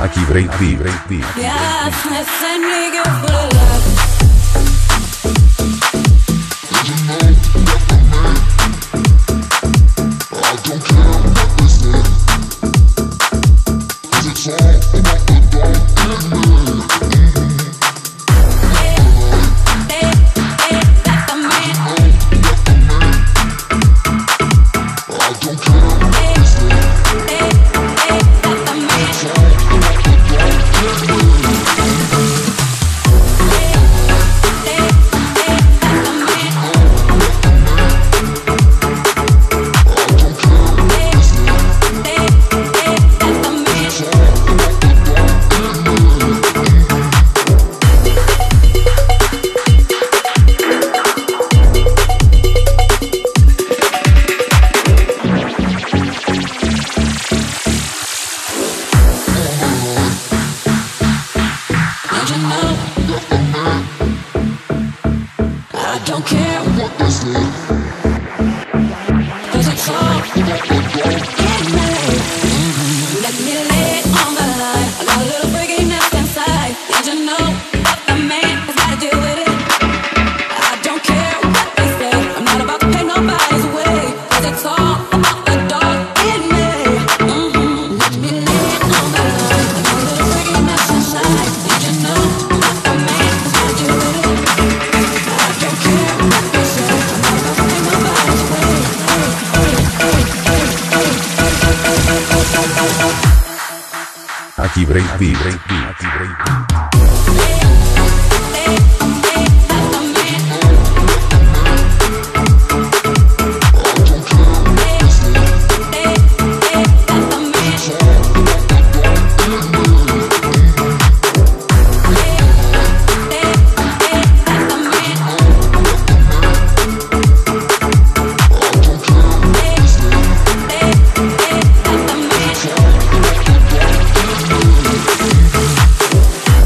Aquí break beat. Yeah, let's end me go for the love. I don't care what they say. There's a song that they don't get me. Let me lay on the line. I got a little freakiness inside. Did you know that the man has got to do with it? I don't care what they say. I'm not about to pay nobody's way. There's a song about the dog in me. Let me lay on the line. I got a little freakiness inside. Did you know that the man has got to do with it? I don't care. Aquí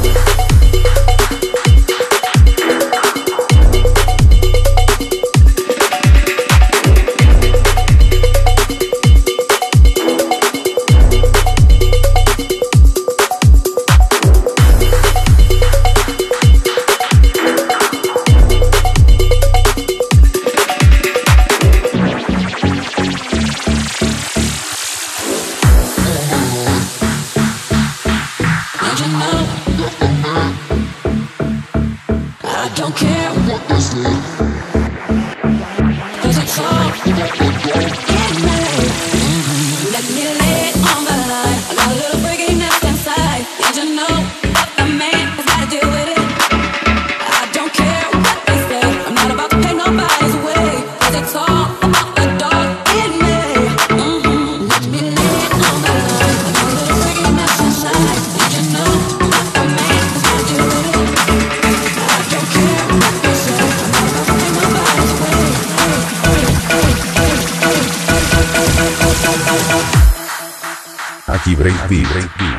break beat. I don't care what they say. There's a song that they don't get me. Let me lay on the line. I got a little freakiness inside. Did you know that the man has got to do with it? I don't care what they say. I'm not about to pay nobody's way. There's a song about the dog in me. Let me lay on the line. I got a little freakiness inside. Did you know that the man has got to do with it? Aquí break beat.